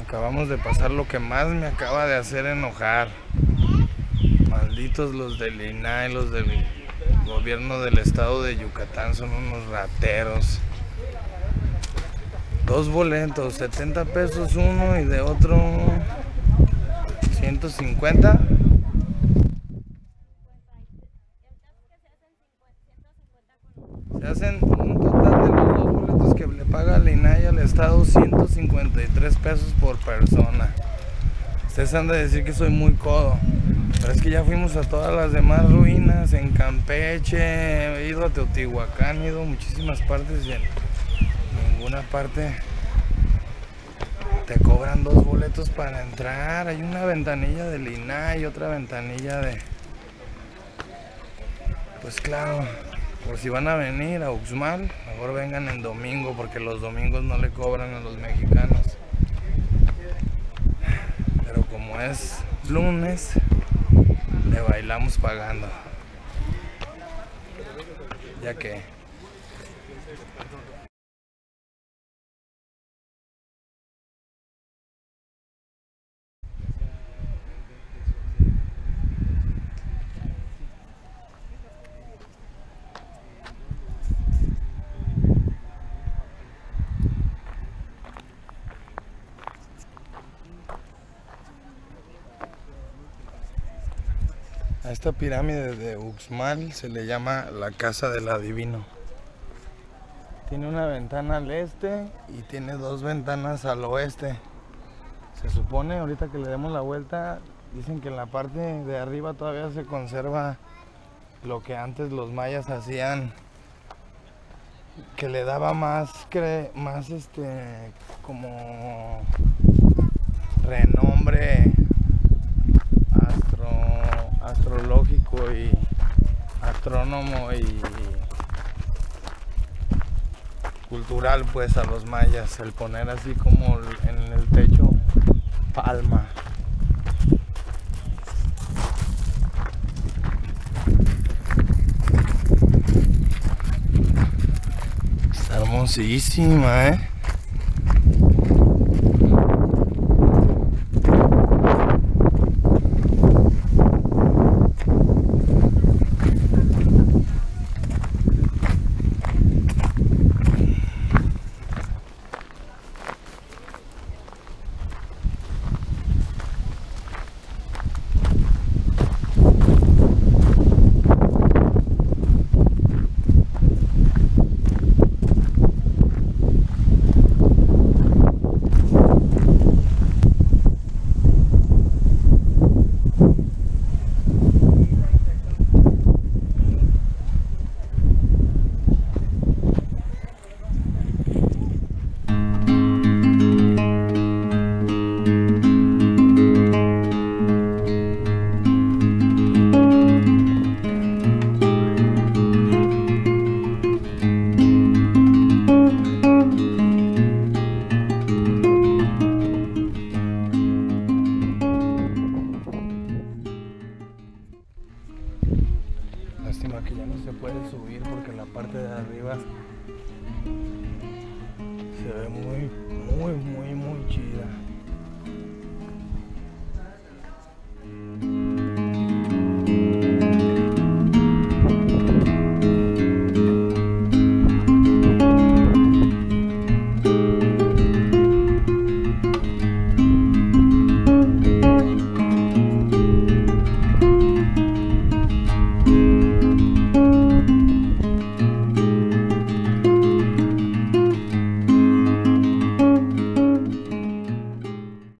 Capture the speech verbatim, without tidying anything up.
Acabamos de pasar lo que más me acaba de hacer enojar. Malditos los del I N A H, los del gobierno del estado de Yucatán, son unos rateros. Dos boletos, setenta pesos uno y de otro ciento cincuenta. Se hacen un total de los dos boletos que le paga el I N A H al estado, ciento cincuenta y tres pesos por persona. Ustedes han de decir que soy muy codo, pero es que ya fuimos a todas las demás ruinas en Campeche, he ido a Teotihuacán, he ido a muchísimas partes y en ninguna parte te cobran dos boletos para entrar. Hay una ventanilla del I N A H y otra ventanilla de... Pues claro, por si van a venir a Uxmal, mejor vengan en domingo, porque los domingos no le cobran a los mexicanos. Pero como es lunes, le bailamos pagando. Ya que... A esta pirámide de Uxmal se le llama la casa del adivino. Tiene una ventana al este y tiene dos ventanas al oeste. Se supone, ahorita que le demos la vuelta, dicen que en la parte de arriba todavía se conserva lo que antes los mayas hacían, que le daba más, cre más este, como renombre astrológico y astrónomo y cultural, pues, a los mayas, el poner así como en el techo palma. Está hermosísima, ¿eh?